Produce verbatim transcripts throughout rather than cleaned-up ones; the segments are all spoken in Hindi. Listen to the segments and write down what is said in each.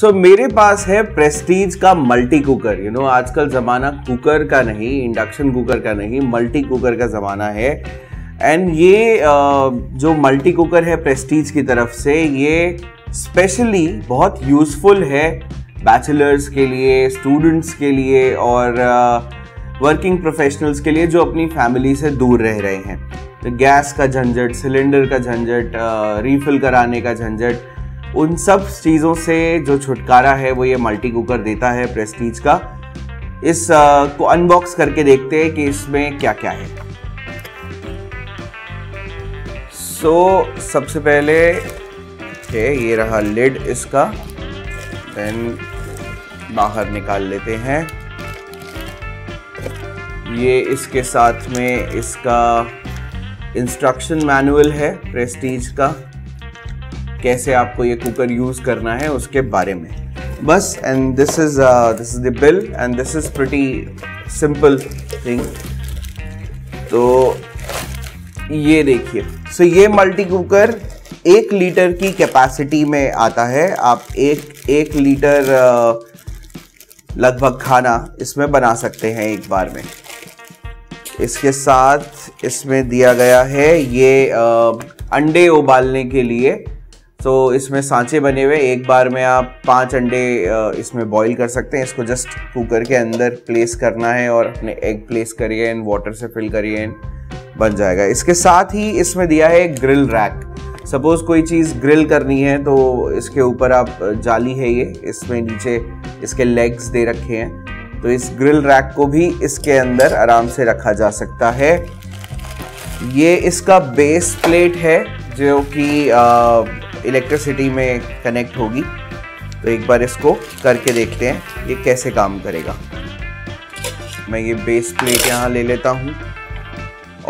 सो so, मेरे पास है प्रेस्टीज का मल्टी कुकर। यू नो आजकल ज़माना कुकर का नहीं, इंडक्शन कुकर का नहीं, मल्टी कुकर का ज़माना है। एंड ये जो मल्टी कुकर है प्रेस्टीज की तरफ से, ये स्पेशली बहुत यूज़फुल है बैचलर्स के लिए, स्टूडेंट्स के लिए और वर्किंग प्रोफेशनल्स के लिए जो अपनी फैमिली से दूर रह रहे हैं। तो गैस का झंझट, सिलेंडर का झंझट, रीफिल कराने का झंझट, उन सब चीज़ों से जो छुटकारा है वो ये मल्टी कुकर देता है प्रेस्टीज का। इस आ, को अनबॉक्स करके देखते हैं कि इसमें क्या क्या है। सो so, सबसे पहले okay, ये रहा लिड इसका, देन बाहर निकाल लेते हैं। ये इसके साथ में इसका इंस्ट्रक्शन मैनुअल है प्रेस्टीज का, कैसे आपको ये कुकर यूज़ करना है उसके बारे में बस। And this is this is the bill and this is pretty simple thing. तो ये देखिए, सो so, ये मल्टी कुकर एक लीटर की कैपेसिटी में आता है। आप एक एक लीटर uh, लगभग खाना इसमें बना सकते हैं एक बार में। इसके साथ इसमें दिया गया है ये uh, अंडे उबालने के लिए। तो इसमें सांचे बने हुए, एक बार में आप पांच अंडे इसमें बॉईल कर सकते हैं। इसको जस्ट कुकर के अंदर प्लेस करना है और अपने एग प्लेस करिए एंड वाटर से फिल करिए एंड बन जाएगा। इसके साथ ही इसमें दिया है ग्रिल रैक। सपोज़ कोई चीज़ ग्रिल करनी है तो इसके ऊपर आप, जाली है ये, इसमें नीचे इसके लेग्स दे रखे हैं तो इस ग्रिल रैक को भी इसके अंदर आराम से रखा जा सकता है। ये इसका बेस प्लेट है जो कि इलेक्ट्रिसिटी में कनेक्ट होगी। तो एक बार इसको करके देखते हैं ये कैसे काम करेगा। मैं ये बेस प्लेट यहाँ ले लेता हूँ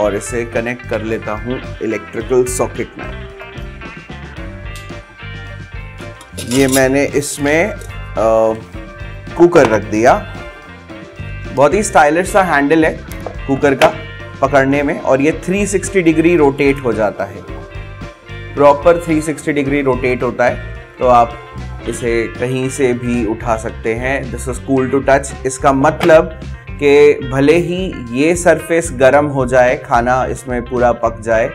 और इसे कनेक्ट कर लेता हूँ इलेक्ट्रिकल सॉकेट में। ये मैंने इसमें कुकर रख दिया। बहुत ही स्टाइलिश सा हैंडल है कुकर का पकड़ने में और ये तीन सौ साठ डिग्री रोटेट हो जाता है, प्रॉपर तीन सौ साठ डिग्री रोटेट होता है। तो आप इसे कहीं से भी उठा सकते हैं। This is cool to touch. इसका मतलब कि भले ही ये सरफेस गर्म हो जाए, खाना इसमें पूरा पक जाए,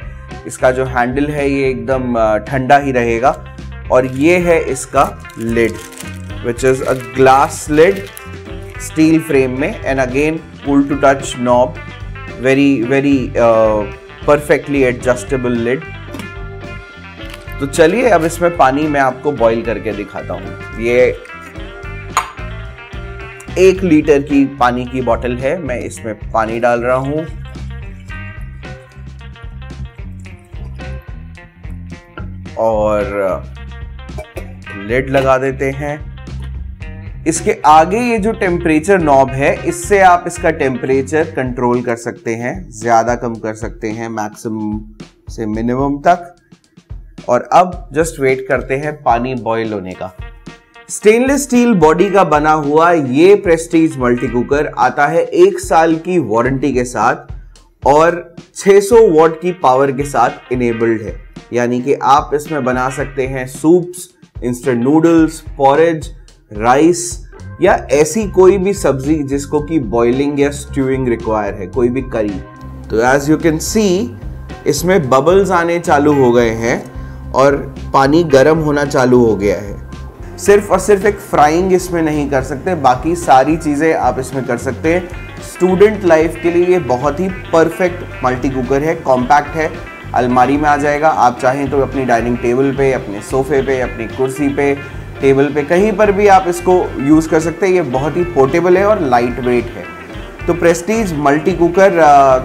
इसका जो हैंडल है ये एकदम ठंडा ही रहेगा। और ये है इसका lid which is a glass lid steel frame में and again cool to touch knob, very very perfectly adjustable lid. तो चलिए अब इसमें पानी मैं आपको बॉईल करके दिखाता हूँ। ये एक लीटर की पानी की बॉटल है, मैं इसमें पानी डाल रहा हूँ। और लिड लगा देते हैं। इसके आगे ये जो टेम्परेचर नॉब है, इससे आप इसका टेम्परेचर कंट्रोल कर सकते हैं, ज़्यादा कम कर सकते हैं मैक्सिमम से मिनिमम तक। और अब जस्ट वेट करते हैं पानी बॉईल होने का। स्टेनलेस स्टील बॉडी का बना हुआ ये प्रेस्टीज मल्टी कुकर आता है एक साल की वारंटी के साथ और छह सौ वॉट की पावर के साथ इनेबल्ड है। यानी कि आप इसमें बना सकते हैं soups, instant noodles, porridge, rice या ऐसी कोई भी सब्जी जिसको की बॉइलिंग या स्ट्यूइंग रिक्वायर है, कोई भी करी। तो एज यू कैन सी इसमें बबल्स आने चालू हो गए हैं और पानी गर्म होना चालू हो गया है। सिर्फ और सिर्फ एक फ्राइंग इसमें नहीं कर सकते, बाकी सारी चीज़ें आप इसमें कर सकते हैं। स्टूडेंट लाइफ के लिए ये बहुत ही परफेक्ट मल्टी कुकर है। कॉम्पैक्ट है, अलमारी में आ जाएगा। आप चाहें तो अपनी डाइनिंग टेबल पे, अपने सोफे पे, अपनी कुर्सी पे, टेबल पे, कहीं पर भी आप इसको यूज़ कर सकते हैं। ये बहुत ही पोर्टेबल है और लाइट वेट है। तो प्रेस्टीज मल्टी कुकर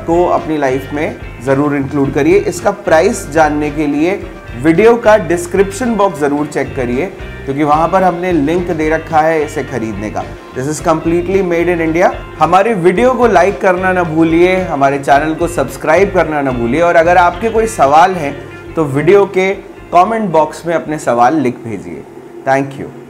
को अपनी लाइफ में ज़रूर इंक्लूड करिए। इसका प्राइस जानने के लिए वीडियो का डिस्क्रिप्शन बॉक्स ज़रूर चेक करिए क्योंकि वहाँ पर हमने लिंक दे रखा है इसे खरीदने का। This is completely made in India. हमारे वीडियो को लाइक करना ना भूलिए, हमारे चैनल को सब्सक्राइब करना ना भूलिए और अगर आपके कोई सवाल हैं तो वीडियो के कमेंट बॉक्स में अपने सवाल लिख भेजिए। Thank you.